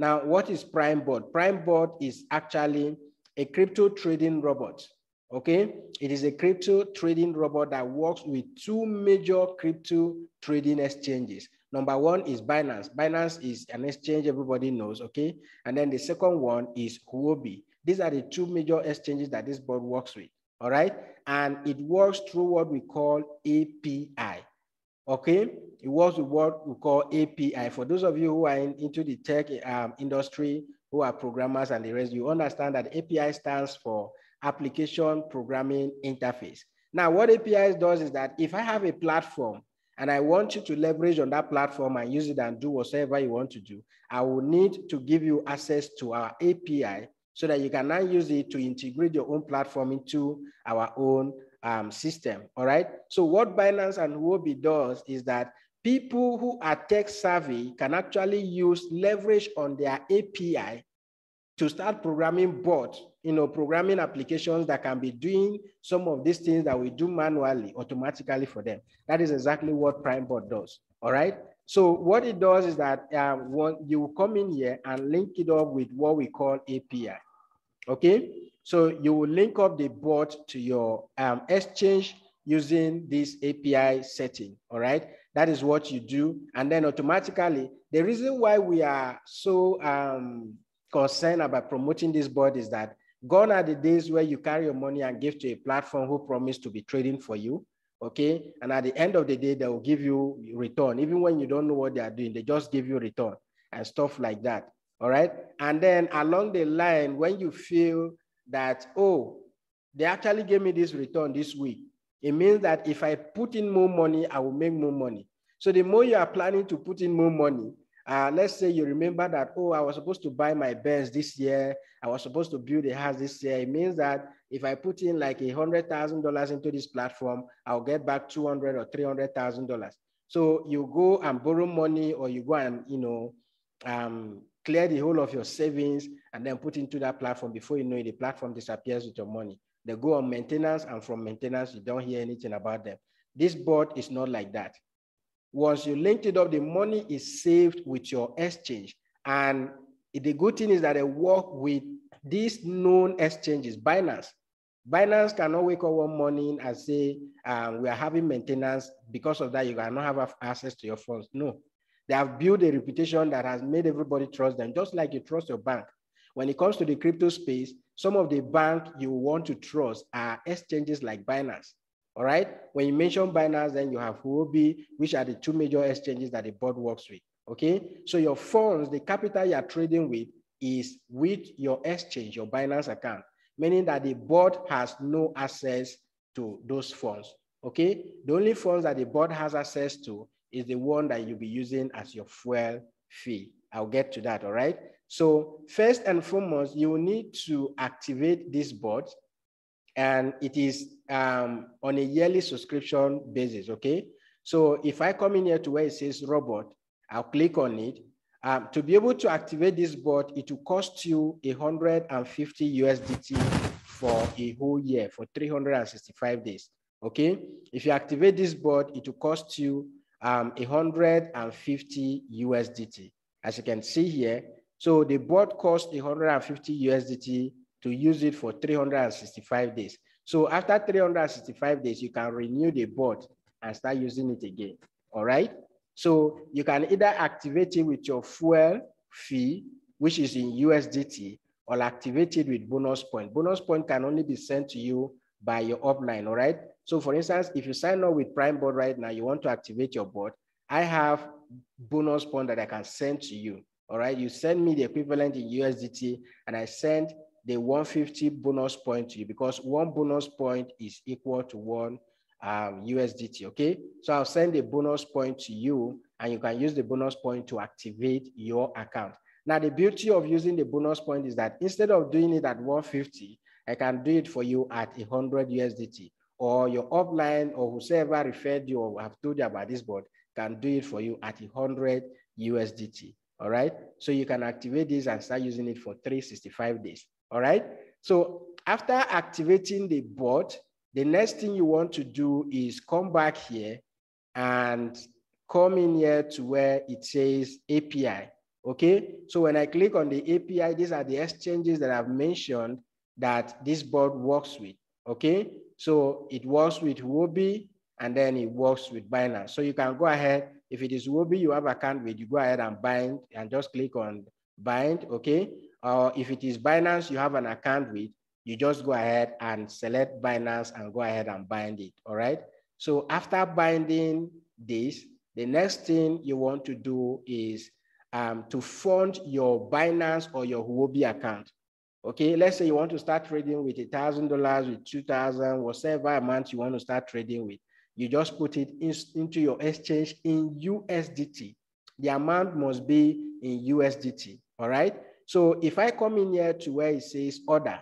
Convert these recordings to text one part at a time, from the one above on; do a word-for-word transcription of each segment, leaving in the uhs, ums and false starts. Now, what is PrimeBot? PrimeBot is actually a crypto trading robot, okay? It is a crypto trading robot that works with two major crypto trading exchanges. Number one is Binance. Binance is an exchange everybody knows, okay? And then the second one is Huobi. These are the two major exchanges that this bot works with, all right? And it works through what we call A P I, okay? It works with what we call A P I. For those of you who are in, into the tech um, industry, who are programmers and the rest, you understand that A P I stands for Application Programming Interface. Now, what A P I does is that if I have a platform and I want you to leverage on that platform and use it and do whatever you want to do, I will need to give you access to our A P I so that you can now use it to integrate your own platform into our own um, system, all right? So what Binance and Huobi does is that people who are tech savvy can actually use leverage on their A P I to start programming bots, you know, programming applications that can be doing some of these things that we do manually, automatically for them. That is exactly what PrimeBot does, all right? So what it does is that uh, one, you come in here and link it up with what we call A P I, okay? So you will link up the bot to your um, exchange using this A P I setting, all right? That is what you do. And then automatically, the reason why we are so um, concerned about promoting this bot is that gone are the days where you carry your money and give to a platform who promised to be trading for you, okay? And at the end of the day, they will give you return. Even when you don't know what they are doing, they just give you return and stuff like that, all right? And then along the line, when you feel that, oh, they actually gave me this return this week, it means that if I put in more money, I will make more money. So the more you are planning to put in more money, uh, let's say you remember that, oh, I was supposed to buy my Benz this year. I was supposed to build a house this year. It means that if I put in like one hundred thousand dollars into this platform, I'll get back two hundred thousand or three hundred thousand dollars. So you go and borrow money, or you go and, you know, um, clear the whole of your savings and then put into that platform. Before you know it, the platform disappears with your money. They go on maintenance, and from maintenance, you don't hear anything about them. This bot is not like that. Once you link it up, the money is saved with your exchange. And the good thing is that they work with these known exchanges, Binance. Binance cannot wake up one morning and say, um, we are having maintenance. Because of that, you cannot have access to your funds. No. They have built a reputation that has made everybody trust them, just like you trust your bank. When it comes to the crypto space, some of the bank you want to trust are exchanges like Binance, all right? When you mention Binance, then you have Huobi, which are the two major exchanges that the board works with, okay? So your funds, the capital you are trading with is with your exchange, your Binance account, meaning that the board has no access to those funds, okay? The only funds that the board has access to is the one that you'll be using as your fuel fee. I'll get to that, all right? So first and foremost, you need to activate this bot, and it is um, on a yearly subscription basis, okay? So if I come in here to where it says robot, I'll click on it. Um, to be able to activate this bot, it will cost you one hundred fifty U S D T for a whole year, for three hundred sixty-five days, okay? If you activate this bot, it will cost you um, one hundred fifty U S D T. As you can see here, so the bot costs one hundred fifty U S D T to use it for three hundred sixty-five days. So after three hundred sixty-five days, you can renew the bot and start using it again, all right? So you can either activate it with your fuel fee, which is in U S D T, or activate it with bonus point. Bonus point can only be sent to you by your upline, all right? So for instance, if you sign up with PrimeBot right now, you want to activate your bot, I have bonus point that I can send to you. All right, you send me the equivalent in U S D T, and I send the one hundred fifty bonus point to you, because one bonus point is equal to one um, U S D T. Okay, so I'll send the bonus point to you, and you can use the bonus point to activate your account. Now, the beauty of using the bonus point is that instead of doing it at one hundred fifty, I can do it for you at one hundred U S D T, or your offline or whoever referred you or have told you about this board can do it for you at one hundred U S D T, all right? So you can activate this and start using it for three hundred sixty-five days, all right? So after activating the bot, the next thing you want to do is come back here and come in here to where it says A P I. Okay, so when I click on the A P I, these are the exchanges that I've mentioned that this board works with. Okay, so it works with Huobi and then it works with Binance. So you can go ahead, if it is Huobi you have account with, you go ahead and bind and just click on bind. Okay, or if it is Binance you have an account with, you just go ahead and select Binance and go ahead and bind it. All right, so after binding this, the next thing you want to do is um, to fund your Binance or your Huobi account. Okay, let's say you want to start trading with a thousand dollars, with two thousand, whatever amount you want to start trading with. You just put it in, into your exchange in U S D T. The amount must be in U S D T, all right? So if I come in here to where it says order,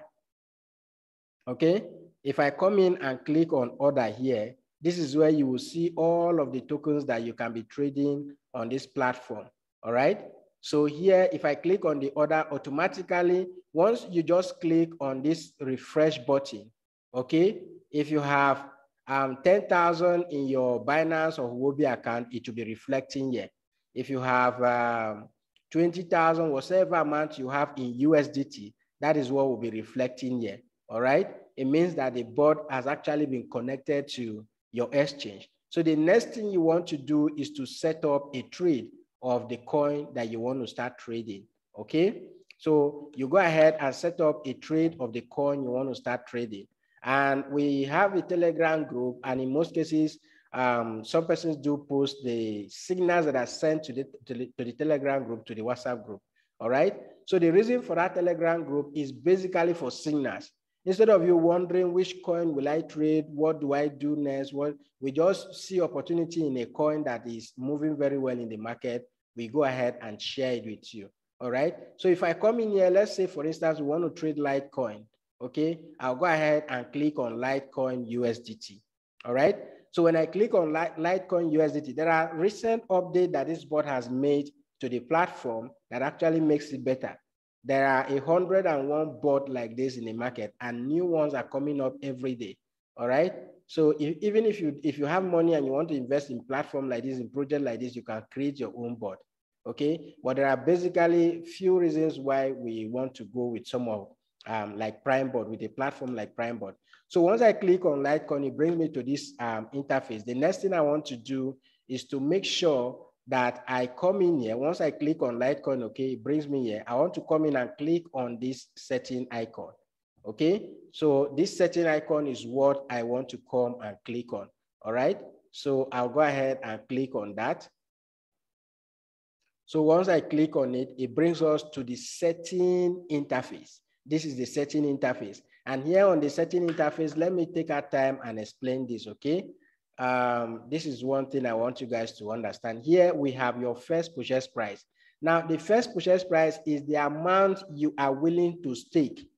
okay? If I come in and click on order here, this is where you will see all of the tokens that you can be trading on this platform, all right? So here, if I click on the order, automatically, once you just click on this refresh button, okay? If you have um, ten thousand in your Binance or Huobi account, it will be reflecting here. If you have um, twenty thousand, whatever amount you have in U S D T, that is what will be reflecting here, all right? It means that the board has actually been connected to your exchange. So the next thing you want to do is to set up a trade of the coin that you want to start trading, okay? So you go ahead and set up a trade of the coin you want to start trading. And we have a Telegram group, and in most cases, um, some persons do post the signals that are sent to the, to, the, to the Telegram group, to the WhatsApp group, all right? So the reason for that Telegram group is basically for signals. Instead of you wondering which coin will I trade, what do I do next, what, we just see opportunity in a coin that is moving very well in the market, we go ahead and share it with you, all right? So if I come in here, let's say for instance, we want to trade Litecoin, okay? I'll go ahead and click on Litecoin U S D T, all right? So when I click on Litecoin U S D T, there are recent updates that this board has made to the platform that actually makes it better. There are one hundred and one bots like this in the market, and new ones are coming up every day, all right? So if, even if you, if you have money and you want to invest in platform like this, in project like this, you can create your own bot, okay? But there are basically few reasons why we want to go with some of, um, like PrimeBot, with a platform like PrimeBot. So once I click on Litecoin, it brings me to this um, interface. The next thing I want to do is to make sure that I come in here. Once I click on Litecoin, okay, it brings me here. I want to come in and click on this setting icon, okay? So this setting icon is what I want to come and click on, all right? So I'll go ahead and click on that. So once I click on it, it brings us to the setting interface. This is the setting interface. And here on the setting interface, let me take our time and explain this, okay? Um, this is one thing I want you guys to understand. Here we have your first purchase price. Now, the first purchase price is the amount you are willing to stake,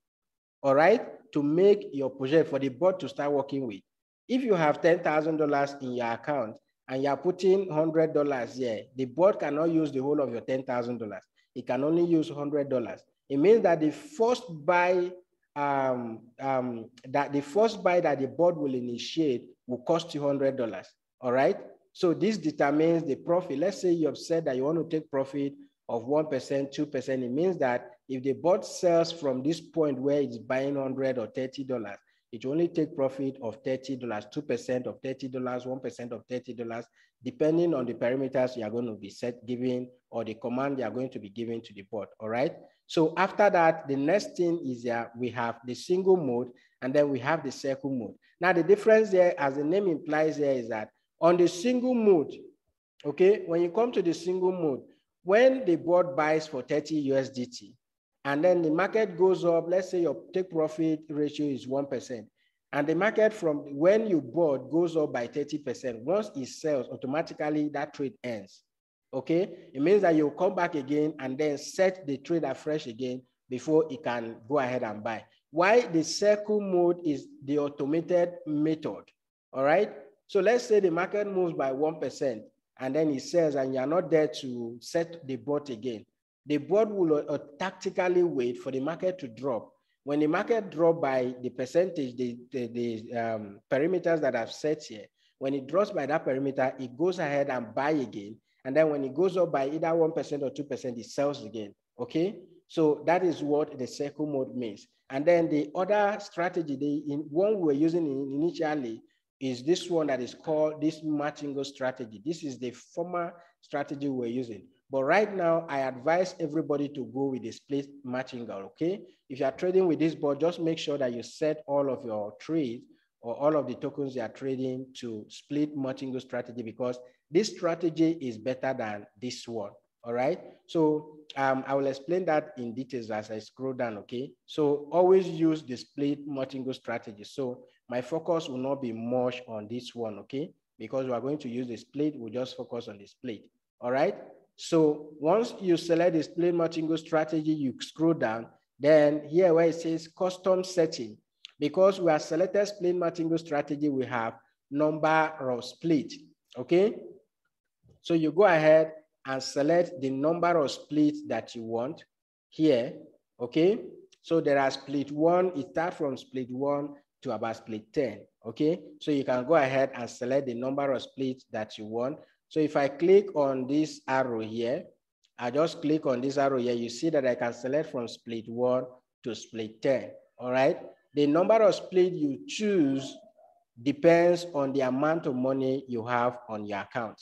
all right, to make your project for the board to start working with. If you have ten thousand dollars in your account and you are putting one hundred dollars here, the board cannot use the whole of your ten thousand dollars. It can only use one hundred dollars. It means that the first buy um, um, that the first buy that the board will initiate will cost you one hundred dollars, all right? So this determines the profit. Let's say you have said that you want to take profit of one percent, two percent. It means that if the board sells from this point where it's buying one hundred dollars or thirty dollars, it only take profit of thirty dollars, two percent of thirty dollars, one percent of thirty dollars, depending on the parameters you are going to be set giving or the command you are going to be giving to the board, all right? So after that, the next thing is that we have the single mode, and then we have the circle mode. Now the difference there, as the name implies here, is that on the single mode, okay, when you come to the single mode, when the board buys for thirty U S D T, and then the market goes up, let's say your take profit ratio is one percent, and the market from when you bought goes up by thirty percent, once it sells, automatically that trade ends. Okay, it means that you'll come back again and then set the trade afresh again before it can go ahead and buy. Why the circle mode is the automated method, all right? So let's say the market moves by one percent and then it sells and you're not there to set the board again. The board will uh, tactically wait for the market to drop. When the market drops by the percentage, the, the, the um, parameters that I've set here, when it drops by that parameter, it goes ahead and buy again. And then when it goes up by either one percent or two percent, it sells again, okay? So that is what the circle mode means. And then the other strategy, the one we were using initially is this one that is called this martingale strategy. This is the former strategy we're using. But right now, I advise everybody to go with the split martingale, okay? If you are trading with this board, just make sure that you set all of your trades or all of the tokens you are trading to split martingale strategy, because this strategy is better than this one, all right? So um, I will explain that in details as I scroll down, okay? So always use the split martingale strategy. So my focus will not be much on this one, okay? Because we are going to use the split, we'll just focus on the split, all right? So once you select the split martingale strategy, you scroll down, then here where it says custom setting, because we have selected split martingale strategy, we have number of split, okay? So you go ahead and select the number of splits that you want here, okay? So there are split one, it starts from split one to about split ten, okay? So you can go ahead and select the number of splits that you want. So if I click on this arrow here, I just click on this arrow here, you see that I can select from split one to split ten, all right? The number of split you choose depends on the amount of money you have on your account,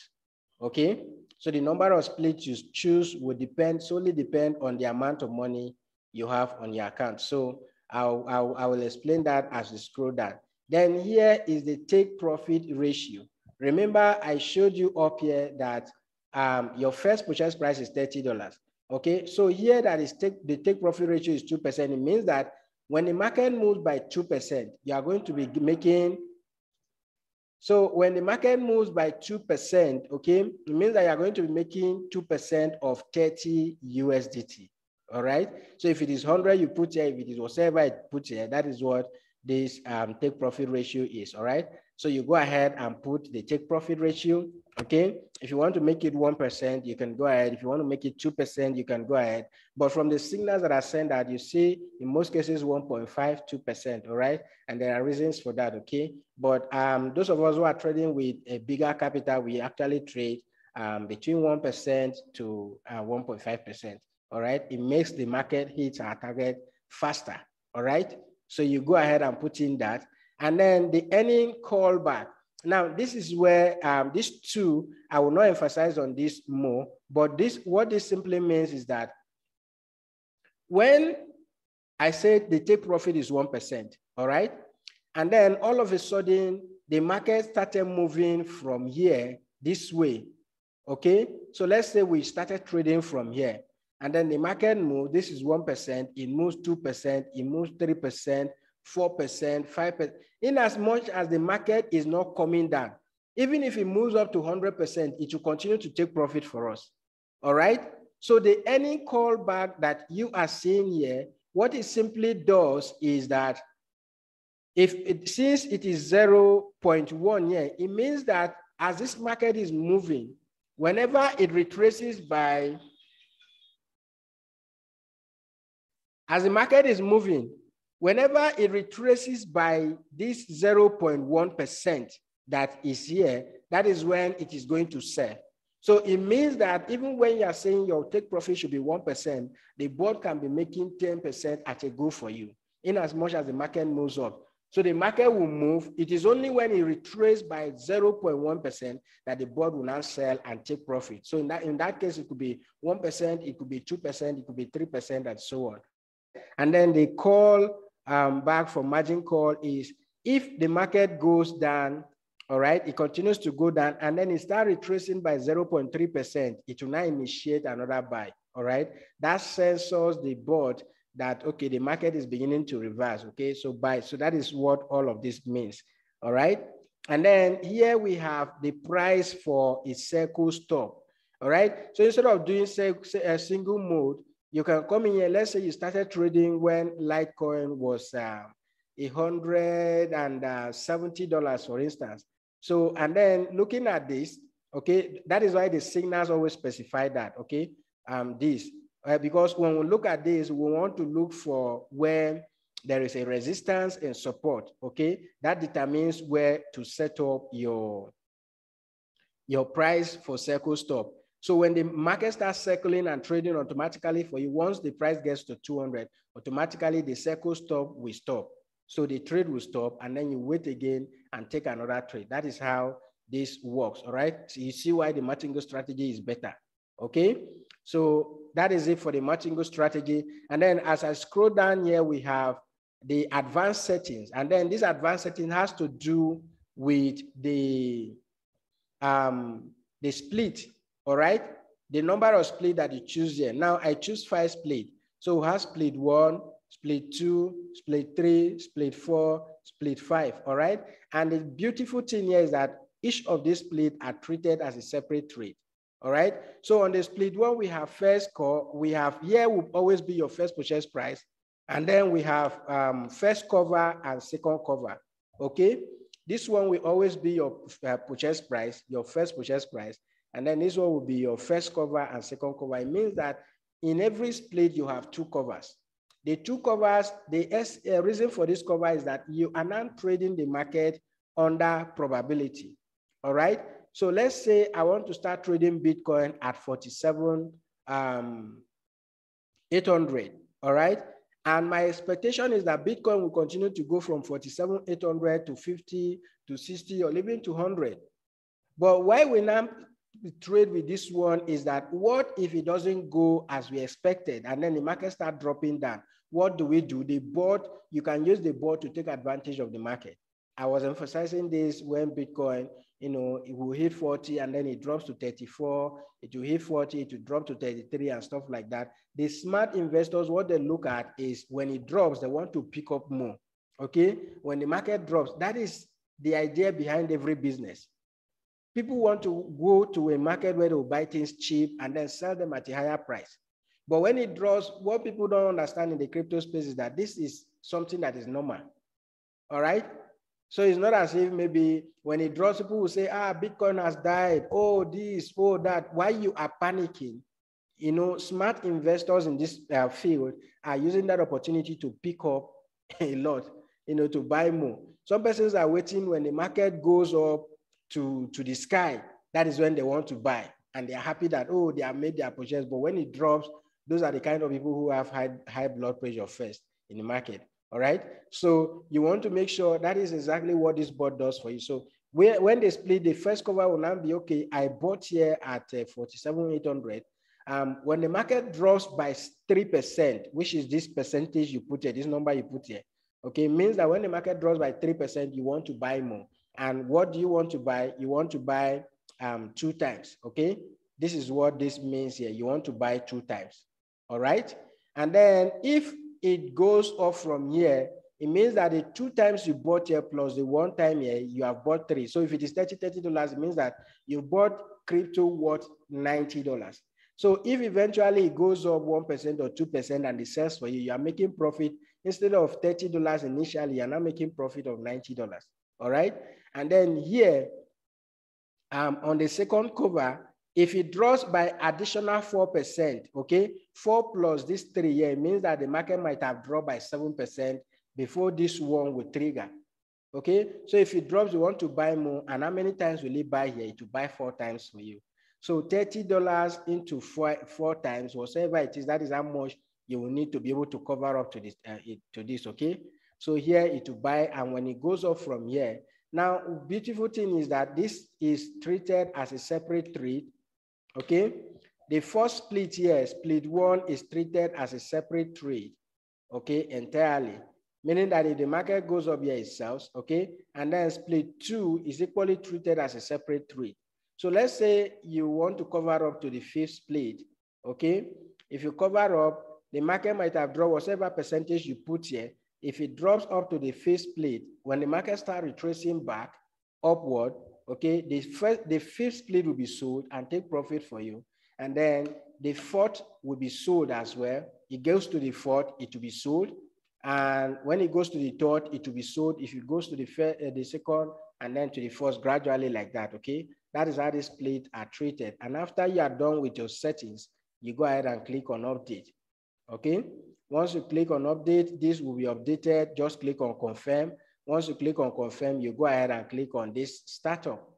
okay? So the number of splits you choose will depend, solely depend on the amount of money you have on your account. So I'll, I'll, I will explain that as we scroll down. Then here is the take profit ratio. Remember, I showed you up here that um, your first purchase price is thirty dollars, okay? So here that is take, the take profit ratio is two percent. It means that when the market moves by two percent, you are going to be making, so when the market moves by two percent, okay, it means that you are going to be making two percent of thirty U S D T, all right? So if it is one hundred, you put here, if it is whatever it puts here, that is what this um, take profit ratio is, all right? So you go ahead and put the take profit ratio, okay? If you want to make it one percent, you can go ahead. If you want to make it two percent, you can go ahead. But from the signals that are sent out, you see in most cases one point five, two percent, all right? And there are reasons for that, okay? But um, those of us who are trading with a bigger capital, we actually trade um, between one percent to uh, one point five percent, all right? It makes the market hit our target faster, all right? So you go ahead and put in that. And then the earning callback. Now, this is where um, these two, I will not emphasize on this more, but this, what this simply means is that when I said the take profit is one percent, all right? And then all of a sudden, the market started moving from here this way, okay? So let's say we started trading from here, and then the market moved, this is one percent, it moves two percent, it moves three percent, four percent, five percent, in as much as the market is not coming down. Even if it moves up to one hundred percent, it will continue to take profit for us, all right? So the earning callback that you are seeing here, what it simply does is that if it, since it is zero point one here, it means that as this market is moving, whenever it retraces by, as the market is moving, whenever it retraces by this zero point one percent that is here, that is when it is going to sell. So it means that even when you are saying your take profit should be one percent, the board can be making ten percent at a go for you, in as much as the market moves up. So the market will move. It is only when it retraces by zero point one percent that the board will now sell and take profit. So in that, in that case, it could be one percent, it could be two percent, it could be three percent, and so on. And then the call, Um, back for margin call is if the market goes down, all right, it continues to go down and then it starts retracing by zero point three percent, it will now initiate another buy, all right? That censors the board that, okay, the market is beginning to reverse, okay, so buy. So that is what all of this means, all right? And then here we have the price for a circle stop, all right? So instead of doing a single mode, you can come in here. Let's say you started trading when Litecoin was uh, one hundred seventy dollars, for instance. So, and then looking at this, okay, that is why the signals always specify that, okay, um, this. Uh, because when we look at this, we want to look for where there is a resistance and support, okay? That determines where to set up your, your price for circle stop. So when the market starts circling and trading automatically for you, once the price gets to two hundred, automatically the circle stop will stop. So the trade will stop, and then you wait again and take another trade. That is how this works, all right? So you see why the martingale strategy is better, okay? So that is it for the martingale strategy. And then as I scroll down here, we have the advanced settings. And then this advanced setting has to do with the, um, the split, all right? The number of split that you choose here. Now I choose five split. So we have split one, split two, split three, split four, split five, all right? And the beautiful thing here is that each of these splits are treated as a separate trade, all right? So on the split one, we have first call, we have here will always be your first purchase price, and then we have um, first cover and second cover, okay? This one will always be your uh, purchase price, your first purchase price, and then this one will be your first cover and second cover. It means that in every split, you have two covers. The two covers, the S, uh, reason for this cover is that you are not trading the market under probability, all right? So let's say I want to start trading Bitcoin at forty-seven, um, eight hundred, all right? And my expectation is that Bitcoin will continue to go from forty-seven eight hundred to fifty to sixty or even to one hundred. But why we now trade with this one is that what if it doesn't go as we expected and then the market starts dropping down? What do we do? The board, you can use the board to take advantage of the market. I was emphasizing this when Bitcoin, you know, it will hit forty and then it drops to thirty-four, it will hit forty, it will drop to thirty-three and stuff like that. The smart investors, what they look at is when it drops, they want to pick up more, okay? When the market drops, that is the idea behind every business. People want to go to a market where they will buy things cheap and then sell them at a higher price. But when it drops, what people don't understand in the crypto space is that this is something that is normal, all right? So it's not as if maybe when it drops, people will say, ah, Bitcoin has died, oh, this, oh, that. Why you are panicking? You know, smart investors in this uh, field are using that opportunity to pick up a lot, you know, to buy more. Some persons are waiting when the market goes up to, to the sky. That is when they want to buy. And they are happy that, oh, they have made their purchase. But when it drops, those are the kind of people who have high, high blood pressure first in the market. All right. So you want to make sure that is exactly what this board does for you. So where, when they split, the first cover will now be, okay, I bought here at uh, forty-seven eight hundred. Um, when the market drops by three percent, which is this percentage you put here, this number you put here, okay, means that when the market drops by three percent, you want to buy more. And what do you want to buy? You want to buy um, two times, okay? This is what this means here. You want to buy two times, all right? And then if it goes off from here, it means that the two times you bought here plus the one time here, you have bought three. So if it is thirty dollars, it means that you bought crypto worth ninety dollars. So if eventually it goes up one percent or two percent and it sells for you, you are making profit. Instead of thirty dollars initially, you are now making profit of ninety dollars, all right? And then here, um, on the second cover, if it drops by additional four percent, okay, four plus this three here, it means that the market might have dropped by seven percent before this one will trigger, okay? So if it drops, you want to buy more, and how many times will it buy here? It will buy four times for you. So thirty dollars into four, four times, whatever it is, that is how much you will need to be able to cover up to this, uh, it, to this, okay? So here it will buy, and when it goes up from here, now, beautiful thing is that this is treated as a separate trade. Okay, the first split here, split one, is treated as a separate trade, okay, entirely, meaning that if the market goes up here, it sells, okay, and then split two is equally treated as a separate trade. So let's say you want to cover up to the fifth split, okay, if you cover up, the market might have dropped whatever percentage you put here. If it drops up to the fifth split, when the market starts retracing back upward, okay, the first, the fifth split will be sold and take profit for you. And then the fourth will be sold as well. It goes to the fourth, it will be sold. And when it goes to the third, it will be sold. If it goes to the, first, uh, the second, and then to the fourth, gradually like that, okay? That is how the splits are treated. And after you are done with your settings, you go ahead and click on update, okay? Once you click on update, this will be updated. Just click on confirm. Once you click on confirm, you go ahead and click on this startup,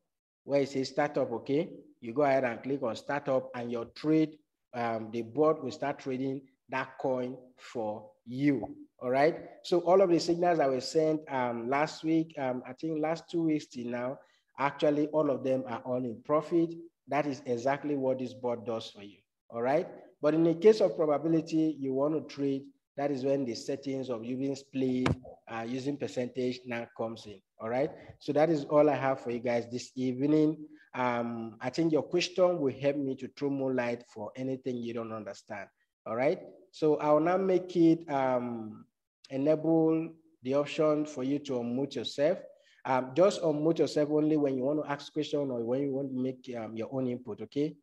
where it says startup, okay? you go ahead and click on startup, and your trade, um, the bot will start trading that coin for you. All right. So all of the signals that were sent um, last week, um, I think last two weeks till now, actually all of them are all in profit. That is exactly what this bot does for you. All right. But in the case of probability, you want to trade, that is when the settings of using split, uh, using percentage now comes in. All right. So that is all I have for you guys this evening. Um, I think your question will help me to throw more light for anything you don't understand. All right. So I will now make it um, enable the option for you to unmute yourself. Um, just unmute yourself only when you want to ask questions or when you want to make um, your own input. Okay.